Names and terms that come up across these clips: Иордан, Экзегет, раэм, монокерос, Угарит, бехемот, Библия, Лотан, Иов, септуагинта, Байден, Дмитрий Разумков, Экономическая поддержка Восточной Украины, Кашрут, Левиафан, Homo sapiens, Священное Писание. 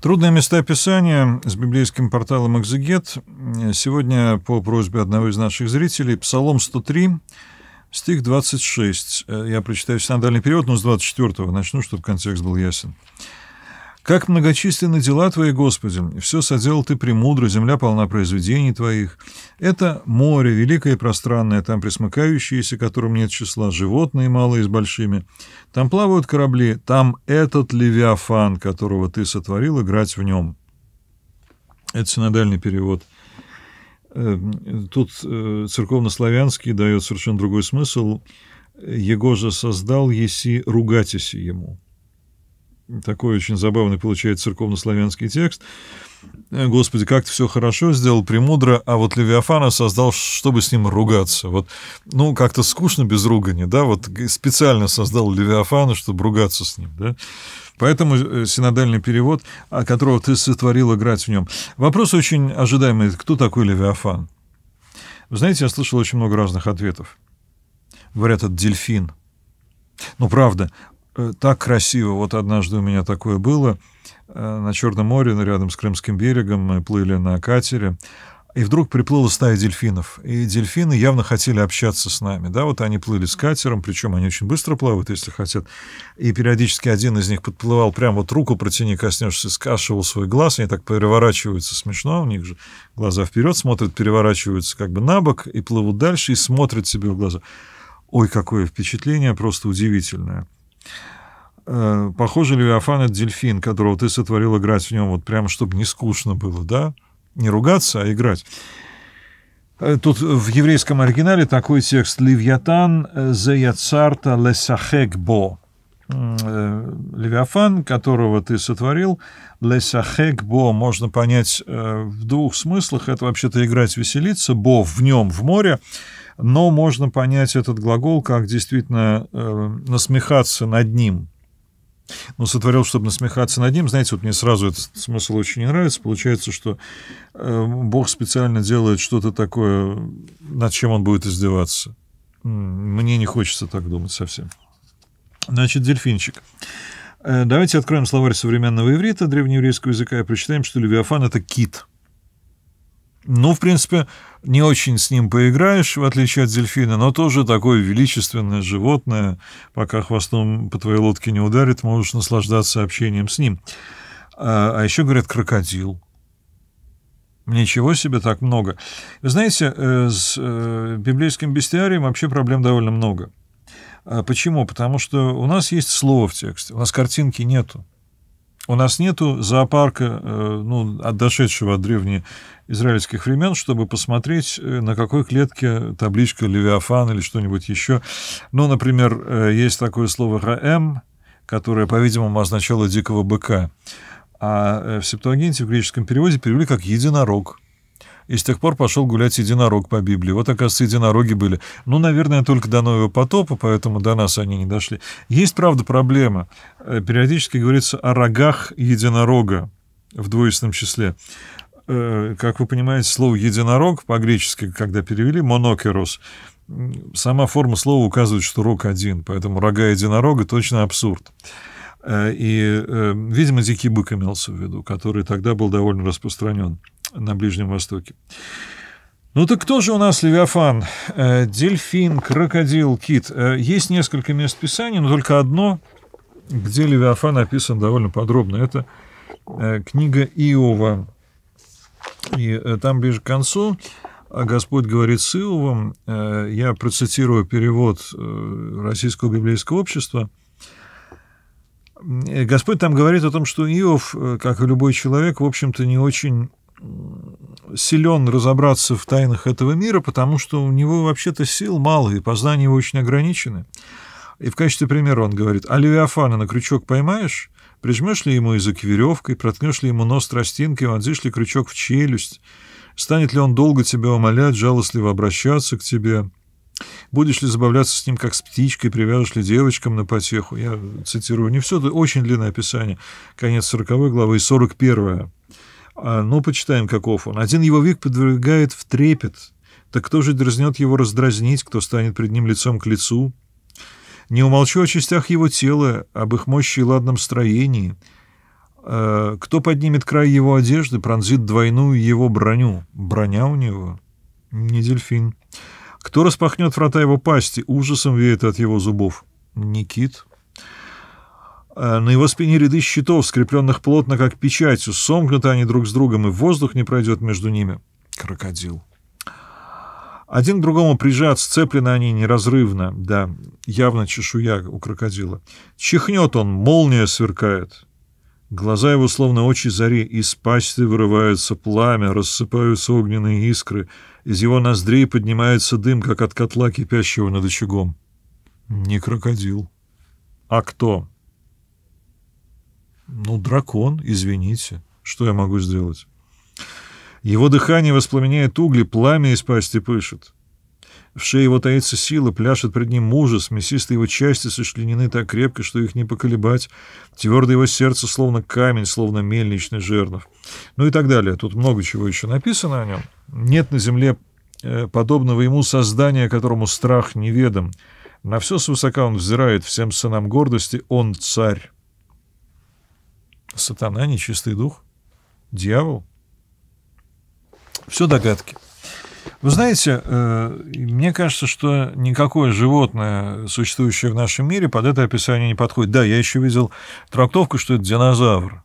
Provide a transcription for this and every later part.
Трудные места Писания с библейским порталом «Экзегет». Сегодня по просьбе одного из наших зрителей Псалом 103, стих 26. Я прочитаю синодальный перевод, но с 24-го начну, чтобы контекст был ясен. «Как многочисленны дела Твои, Господи! Все соделал Ты премудро, земля полна произведений Твоих. Это море, великое и пространное, там пресмыкающиеся, которым нет числа, животные малые с большими. Там плавают корабли, там этот Левиафан, которого Ты сотворил, играть в нем». Это синодальный перевод. Тут церковнославянский дает совершенно другой смысл. «Его же создал, еси ругатеси ему». Такой очень забавный получается церковнославянский текст. «Господи, как ты все хорошо сделал, премудро, а вот Левиафана создал, чтобы с ним ругаться». Вот, ну, как-то скучно без ругани, да? Вот специально создал Левиафана, чтобы ругаться с ним, да? Поэтому синодальный перевод, которого ты сотворил, играть в нем. Вопрос очень ожидаемый. Кто такой Левиафан? Вы знаете, я слышал очень много разных ответов. Говорят, это дельфин. Ну, правда. Так красиво. Вот однажды у меня такое было. На Черном море, рядом с Крымским берегом, мы плыли на катере. И вдруг приплыла стая дельфинов. И дельфины явно хотели общаться с нами. Да, вот они плыли с катером, причем они очень быстро плавают, если хотят. И периодически один из них подплывал, прям вот руку протяни, коснешься, скашивал свой глаз. Они так переворачиваются, смешно. У них же глаза вперед смотрят, переворачиваются как бы на бок и плывут дальше, и смотрят себе в глаза. Ой, какое впечатление, просто удивительное. Похоже, Левиафан — это дельфин, которого ты сотворил, играть в нем, вот прямо, чтобы не скучно было, да? Не ругаться, а играть. Тут в еврейском оригинале такой текст: «Левиатан зеяцарта лесахекбо». Левиафан, которого ты сотворил, лесахекбо, можно понять в двух смыслах. Это вообще-то играть, веселиться, бо в нем, в море. Но можно понять этот глагол как действительно насмехаться над ним. Но сотворил, чтобы насмехаться над ним. Знаете, вот мне сразу этот смысл очень не нравится. Получается, что Бог специально делает что-то такое, над чем он будет издеваться. Мне не хочется так думать совсем. Значит, дельфинчик. Давайте откроем словарь современного иврита, древнееврейского языка, и прочитаем, что Левиафан — это кит. Ну, в принципе, не очень с ним поиграешь, в отличие от дельфина, но тоже такое величественное животное. Пока хвостом по твоей лодке не ударит, можешь наслаждаться общением с ним. А еще, говорят, крокодил. Ничего себе, так много. Вы знаете, с библейским бестиарием вообще проблем довольно много. Почему? Потому что у нас есть слово в тексте, у нас картинки нету. У нас нету зоопарка, ну, дошедшего от древнеизраильских времен, чтобы посмотреть, на какой клетке табличка Левиафан или что-нибудь еще. Ну, например, есть такое слово раэм, которое, по-видимому, означало дикого быка. А в септуагинте, в греческом переводе, перевели как единорог. И с тех пор пошел гулять единорог по Библии. Вот, оказывается, единороги были. Ну, наверное, только до Нового потопа, поэтому до нас они не дошли. Есть, правда, проблема. Периодически говорится о рогах единорога в двоичном числе. Как вы понимаете, слово «единорог» по-гречески, когда перевели, «монокерос», сама форма слова указывает, что рог один, поэтому рога единорога — точно абсурд. И, видимо, дикий бык имелся в виду, который тогда был довольно распространен на Ближнем Востоке. Ну так кто же у нас Левиафан? Дельфин, крокодил, кит. Есть несколько мест Писания, но только одно, где Левиафан описан довольно подробно. Это книга Иова. И там ближе к концу Господь говорит с Иовом. Я процитирую перевод Российского библейского общества. Господь там говорит о том, что Иов, как и любой человек, в общем-то, не очень силен разобраться в тайнах этого мира, потому что у него вообще-то сил мало, и познания его очень ограничены. И в качестве примера он говорит: а Левиафана на крючок поймаешь, прижмешь ли ему язык веревкой, проткнешь ли ему нос тростинкой, вонзишь ли крючок в челюсть, станет ли он долго тебя умолять, жалостливо обращаться к тебе, будешь ли забавляться с ним, как с птичкой, привяжешь ли девочкам на потеху. Я цитирую не все, это очень длинное описание, конец 40 главы и 41-я. Ну, почитаем, каков он. «Один его вик подвергает в трепет. Так кто же дерзнет его раздразнить, кто станет пред ним лицом к лицу? Не умолчу о частях его тела, об их мощи и ладном строении. Кто поднимет край его одежды, пронзит двойную его броню. Броня у него не дельфин. Кто распахнет врата его пасти, ужасом веет от его зубов. Не кит. На его спине ряды щитов, скрепленных плотно, как печатью. Сомкнуты они друг с другом, и воздух не пройдет между ними. Крокодил. Один к другому прижат, сцеплены они неразрывно. Да, явно чешуя у крокодила. Чихнет он, молния сверкает. Глаза его словно очи зари, из пасти вырывается пламя, рассыпаются огненные искры, из его ноздрей поднимается дым, как от котла, кипящего над очагом. Не крокодил. А кто? Ну, дракон, извините. Что я могу сделать? Его дыхание воспламеняет угли, пламя из пасти пышет. В шее его таится сила, пляшет пред ним ужас, мясистые его части сочленены так крепко, что их не поколебать, твердое его сердце словно камень, словно мельничный жернов. Ну и так далее. Тут много чего еще написано о нем. Нет на земле подобного ему создания, которому страх неведом. На все свысока он взирает, всем сынам гордости он царь. Сатана, нечистый дух, дьявол. Все догадки. Вы знаете, мне кажется, что никакое животное, существующее в нашем мире, под это описание не подходит. Да, я еще видел трактовку, что это динозавр.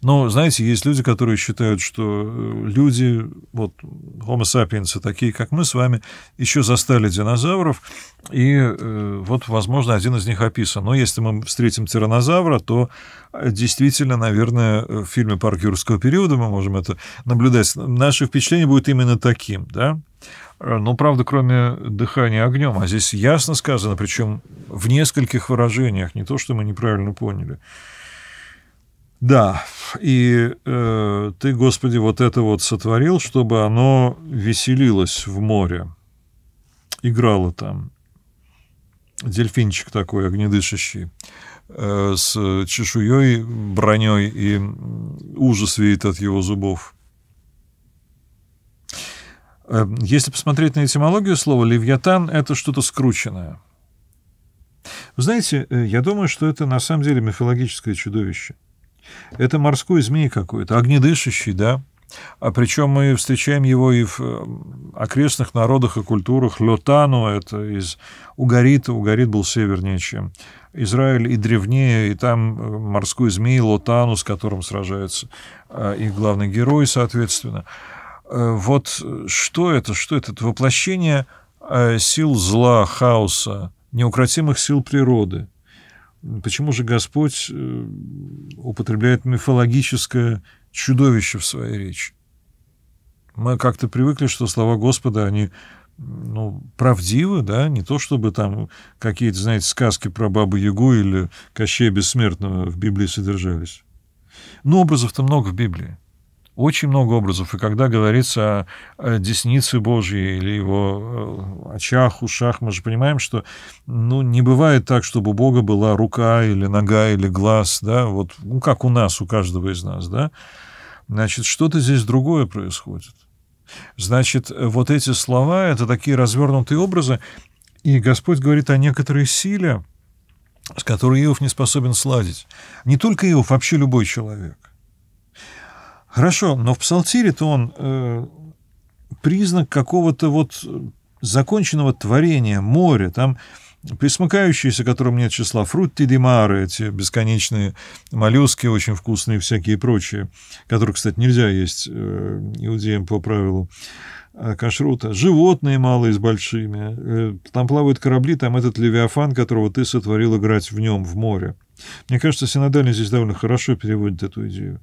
Но, знаете, есть люди, которые считают, что люди, вот, homo sapiens, такие, как мы с вами, еще застали динозавров, и вот, возможно, один из них описан. Но если мы встретим тираннозавра, то действительно, наверное, в фильме «Парк юрского периода» мы можем это наблюдать. Наше впечатление будет именно таким, да? Ну, правда, кроме дыхания огнем. А здесь ясно сказано, причем в нескольких выражениях, не то, что мы неправильно поняли. Да, и ты, Господи, вот это вот сотворил, чтобы оно веселилось в море, играло там. Дельфинчик такой огнедышащий, с чешуей, броней, и ужас веет от его зубов. Если посмотреть на этимологию слова «левиатан», это что-то скрученное. Вы знаете, я думаю, что это на самом деле мифологическое чудовище. Это морской змей какой-то, огнедышащий, да? А причем мы встречаем его и в окрестных народах и культурах. Лотану — это из Угарита. Угарит был севернее, чем Израиль, и древнее, и там морской змей Лотану, с которым сражается и главный герой, соответственно. Вот что это? Что это? Это воплощение сил зла, хаоса, неукротимых сил природы. Почему же Господь употребляет мифологическое чудовище в своей речи? Мы как-то привыкли, что слова Господа, они, ну, правдивы, да, не то чтобы там какие-то, знаете, сказки про Бабу-Ягу или Кощея Бессмертного в Библии содержались. Но образов-то много в Библии. Очень много образов. И когда говорится о деснице Божьей или его очах, ушах, мы же понимаем, что, ну, не бывает так, чтобы у Бога была рука или нога или глаз, да, вот, ну, как у нас, у каждого из нас, да. Значит, что-то здесь другое происходит. Значит, вот эти слова — это такие развернутые образы, и Господь говорит о некоторой силе, с которой Иов не способен сладить. Не только Иов, вообще любой человек. Хорошо, но в псалтире-то он признак какого-то вот законченного творения, моря, там присмыкающиеся, которым нет числа, фрутти ди маре, эти бесконечные моллюски, очень вкусные всякие прочие, которые, кстати, нельзя есть иудеям по правилу кашрута, животные малые с большими, там плавают корабли, там этот Левиафан, которого ты сотворил играть в нем, в море. Мне кажется, синодальный здесь довольно хорошо переводит эту идею.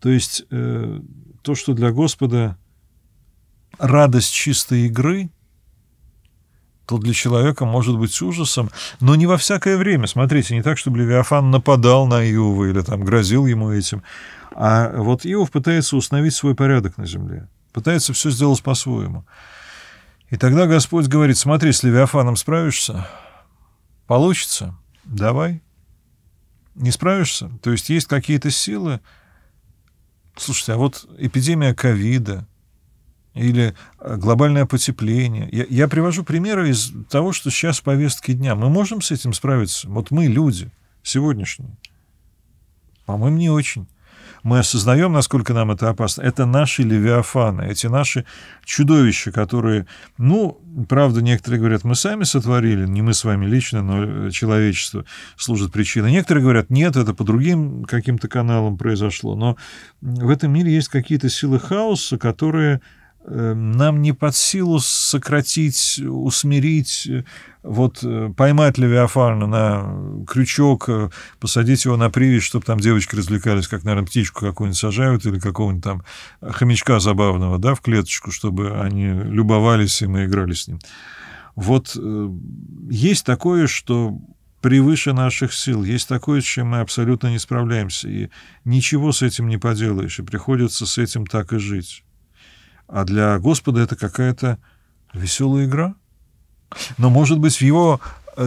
То есть то, что для Господа радость чистой игры, то для человека может быть ужасом, но не во всякое время. Смотрите, не так, чтобы Левиафан нападал на Иова или там грозил ему этим. А вот Иов пытается установить свой порядок на земле, пытается все сделать по-своему. И тогда Господь говорит: смотри, с Левиафаном справишься, получится, давай. Не справишься, то есть есть какие-то силы. Слушайте, а вот эпидемия ковида или глобальное потепление. Я привожу примеры из того, что сейчас в повестке дня. Мы можем с этим справиться? Вот мы, люди сегодняшние. По-моему, не очень. Мы осознаем, насколько нам это опасно. Это наши левиафаны, эти наши чудовища, которые, ну, правда, некоторые говорят, мы сами сотворили, не мы с вами лично, но человечество служит причиной. Некоторые говорят, нет, это по другим каким-то каналам произошло. Но в этом мире есть какие-то силы хаоса, которые нам не под силу сократить, усмирить, вот поймать левиафана на крючок, посадить его на привязь, чтобы там девочки развлекались, как, наверное, птичку какую-нибудь сажают или какого-нибудь там хомячка забавного, да, в клеточку, чтобы они любовались, и мы играли с ним. Вот есть такое, что превыше наших сил, есть такое, с чем мы абсолютно не справляемся, и ничего с этим не поделаешь, и приходится с этим так и жить. А для Господа это какая-то веселая игра. Но, может быть, в его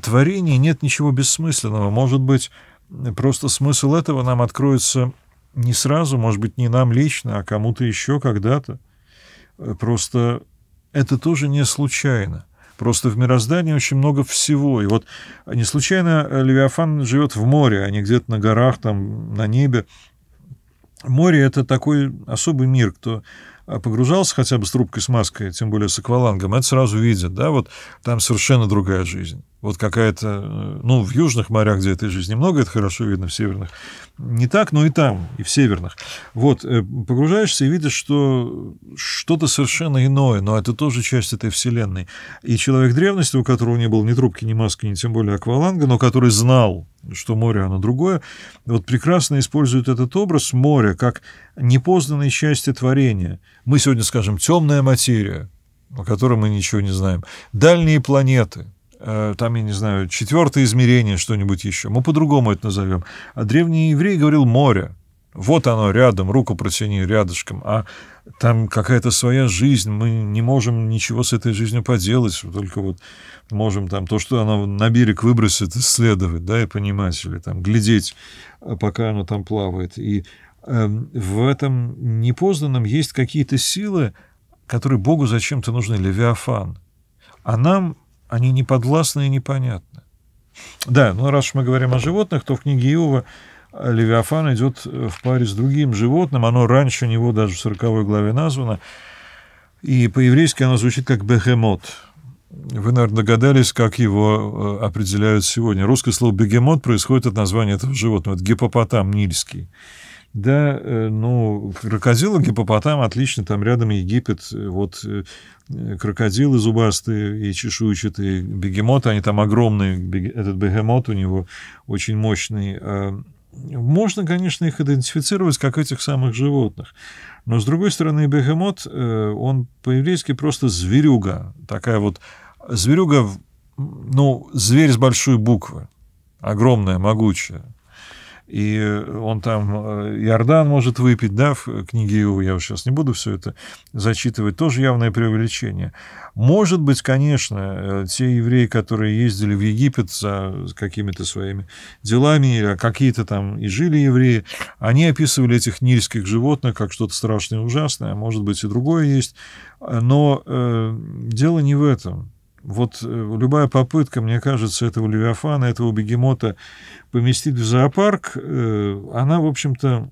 творении нет ничего бессмысленного. Может быть, просто смысл этого нам откроется не сразу, может быть, не нам лично, а кому-то еще когда-то. Просто это тоже не случайно. Просто в мироздании очень много всего. И вот не случайно Левиафан живет в море, а не где-то на горах, там, на небе. Море – это такой особый мир, кто погружался хотя бы с трубкой, с маской, тем более с аквалангом, это сразу видит, да, вот там совершенно другая жизнь. Вот какая-то, ну, в южных морях, где этой жизни много, это хорошо видно, в северных не так, но и там, и в северных. Вот, погружаешься и видишь, что что-то совершенно иное, но это тоже часть этой вселенной. И человек древности, у которого не было ни трубки, ни маски, ни тем более акваланга, но который знал, что море, оно другое, вот прекрасно использует этот образ моря как непознанной части творения. Мы сегодня скажем «темная материя», о которой мы ничего не знаем, «дальние планеты», там, я не знаю, четвертое измерение, что-нибудь еще. Мы по-другому это назовем. А древний еврей говорил «море». Вот оно рядом, руку протяни рядышком. А там какая-то своя жизнь, мы не можем ничего с этой жизнью поделать, только вот можем там то, что оно на берег выбросит, исследовать, да, и понимать, или там глядеть, пока оно там плавает. И в этом непознанном есть какие-то силы, которые Богу зачем-то нужны, Левиафан. А нам они неподвластны и непонятны. Да, ну раз мы говорим о животных, то в книге Иова Левиафан идет в паре с другим животным. Оно раньше него даже в 40 главе названо. И по-еврейски оно звучит как бехемот. Вы, наверное, догадались, как его определяют сегодня. Русское слово бегемот происходит от названия этого животного. Это гипопотам нильский. Да, ну, крокодилы, гипопотам, отлично, там рядом Египет, вот крокодилы зубастые и чешуйчатые, бегемоты, они там огромные, этот бегемот у него очень мощный. Можно, конечно, их идентифицировать как этих самых животных, но, с другой стороны, бегемот, он по-еврейски просто зверюга, такая вот зверюга, ну, зверь с большой буквы, огромная, могучая. И он там Иордан может выпить, да, в книге Иова, я сейчас не буду все это зачитывать, тоже явное преувеличение. Может быть, конечно, те евреи, которые ездили в Египет за какими-то своими делами, или какие-то там и жили евреи, они описывали этих нильских животных как что-то страшное и ужасное, а может быть и другое есть, но дело не в этом. Вот любая попытка, мне кажется, этого левиафана, этого бегемота поместить в зоопарк, она, в общем-то,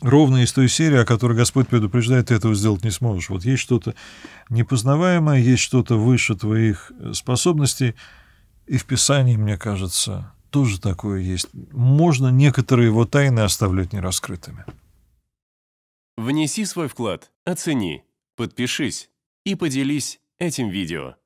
ровно из той серии, о которой Господь предупреждает, ты этого сделать не сможешь. Вот есть что-то непознаваемое, есть что-то выше твоих способностей, и в Писании, мне кажется, тоже такое есть. Можно некоторые его тайны оставлять нераскрытыми. Внеси свой вклад, оцени, подпишись и поделись этим видео.